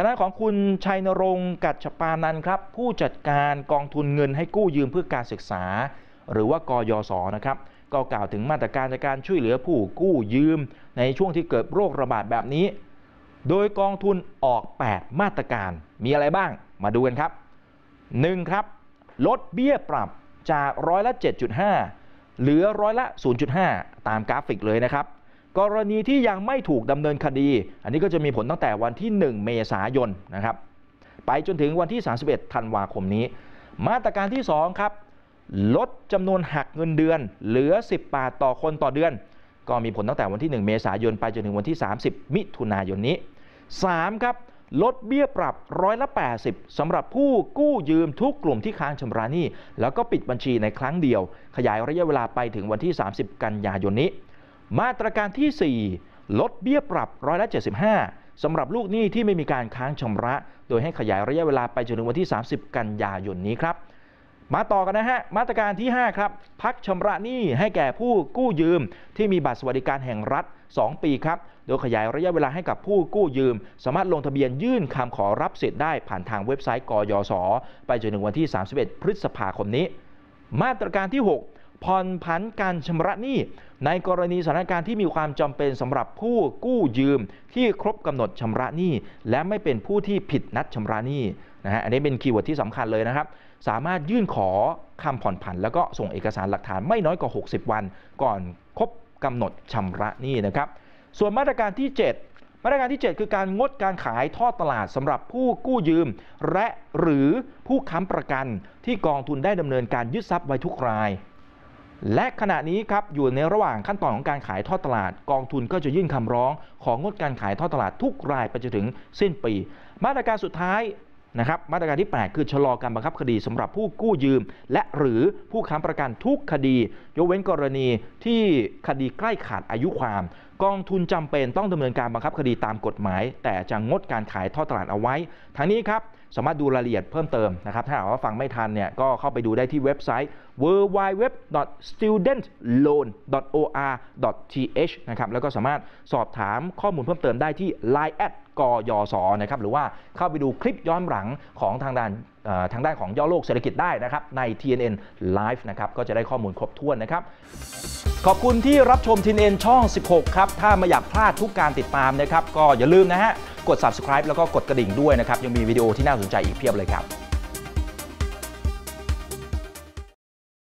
ทางด้านของคุณชัยนรงค์กัจฉปานันท์ครับผู้จัดการกองทุนเงินให้กู้ยืมเพื่อการศึกษาหรือว่ากยศนะครับก็กล่าวถึงมาตรการในการช่วยเหลือผู้กู้ยืมในช่วงที่เกิดโรคระบาดแบบนี้โดยกองทุนออก8มาตรการมีอะไรบ้างมาดูกันครับ 1. ครับลดเบี้ยปรับจากร้อยละ 7.5 เหลือร้อยละ 0.5 ตามกราฟิกเลยนะครับกรณีที่ยังไม่ถูกดำเนินคดีอันนี้ก็จะมีผลตั้งแต่วันที่1เมษายนนะครับไปจนถึงวันที่31ธันวาคมนี้มาตรการที่2ครับลดจำนวนหักเงินเดือนเหลือ10 บาทต่อคนต่อเดือนก็มีผลตั้งแต่วันที่1เมษายนไปจนถึงวันที่30มิถุนายนนี้ 3. ครับลดเบี้ยปรับร้อยละ 80 สำหรับผู้กู้ยืมทุกกลุ่มที่ค้างชำระหนี้แล้วก็ปิดบัญชีในครั้งเดียวขยายระยะเวลาไปถึงวันที่30กันยายนนี้มาตรการที่4ลดเบี้ยปรับร้อยละ 75 สำหรับลูกหนี้ที่ไม่มีการค้างชำระโดยให้ขยายระยะเวลาไปจนถึงวันที่30กันยายนนี้ครับมาต่อกันนะฮะมาตรการที่5ครับพักชำระหนี้ให้แก่ผู้กู้ยืมที่มีบัตรสวัสดิการแห่งรัฐ2 ปีครับโดยขยายระยะเวลาให้กับผู้กู้ยืมสามารถลงทะเบียนยื่นคำขอรับสิทธิ์ได้ผ่านทางเว็บไซต์กยศไปจนถึงวันที่31พฤษภาคมนี้มาตรการที่6ผ่อนผันการชำระหนี้ในกรณีสถานการณ์ที่มีความจำเป็นสำหรับผู้กู้ยืมที่ครบกำหนดชำระหนี้และไม่เป็นผู้ที่ผิดนัดชำระหนี้นะฮะอันนี้เป็นคีย์เวิร์ดที่สำคัญเลยนะครับสามารถยื่นขอคำผ่อนผันแล้วก็ส่งเอกสารหลักฐานไม่น้อยกว่า60วันก่อนครบกำหนดชำระหนี้นะครับส่วนมาตรการที่7คือการงดการขายทอดตลาดสำหรับผู้กู้ยืมและหรือผู้ค้ำประกันที่กองทุนได้ดำเนินการยึดทรัพย์ไว้ทุกรายและขณะนี้ครับอยู่ในระหว่างขั้นตอนของการขายทอดตลาดกองทุนก็จะยื่นคำร้องของงดการขายทอดตลาดทุกรายไปจนถึงสิ้นปีมาตรการสุดท้ายนะครับมาตรการที่8คือชะลอการบังคับคดีสำหรับผู้กู้ยืมและหรือผู้ค้ำประกันทุกคดียกเว้นกรณีที่คดีใกล้ขาดอายุความกองทุนจำเป็นต้องดำเนินการบังคับคดีตามกฎหมายแต่จะงดการขายทอดตลาดเอาไว้ทั้งนี้ครับสามารถดูรายละเอียดเพิ่มเติมนะครับถ้าหากว่าฟังไม่ทันเนี่ยก็เข้าไปดูได้ที่เว็บไซต์ www.studentloan.or.th นะครับแล้วก็สามารถสอบถามข้อมูลเพิ่มเติมได้ที่ Line@ กยศนะครับหรือว่าเข้าไปดูคลิปย้อนหลังของทางด้านของย่อโลกเศรษฐกิจได้นะครับใน TNN Live นะครับก็จะได้ข้อมูลครบถ้วนนะครับขอบคุณที่รับชม TNN ช่อง 16 ครับถ้าไม่อยากพลาดทุกการติดตามนะครับก็อย่าลืมนะฮะกด subscribe แล้วก็กดกระดิ่งด้วยนะครับยังมีวิดีโอที่น่าสนใจอีกเพียบเลยครับ